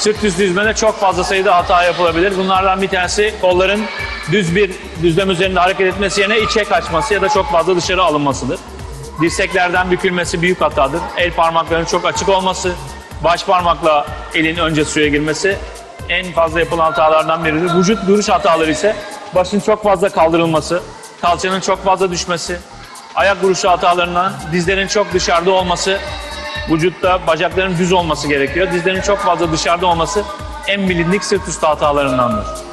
Sırt üstü yüzmede çok fazla sayıda hata yapılabilir. Bunlardan bir tanesi kolların düz bir düzlem üzerinde hareket etmesi yerine içe kaçması ya da çok fazla dışarı alınmasıdır. Dirseklerden bükülmesi büyük hatadır. El parmaklarının çok açık olması, baş parmakla elin önce suya girmesi en fazla yapılan hatalardan biridir. Vücut duruş hataları ise başın çok fazla kaldırılması, kalçanın çok fazla düşmesi, ayak duruşu hatalarından dizlerin çok dışarıda olması, vücutta bacakların düz olması gerekiyor. Dizlerin çok fazla dışarıda olması en bilindik sırt üstü hatalarındandır.